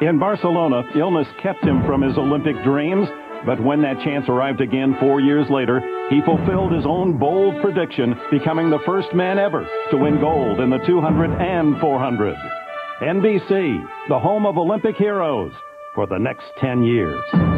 In Barcelona, illness kept him from his Olympic dreams, but when that chance arrived again 4 years later, he fulfilled his own bold prediction, becoming the first man ever to win gold in the 200 and 400. NBC, the home of Olympic heroes for the next 10 years.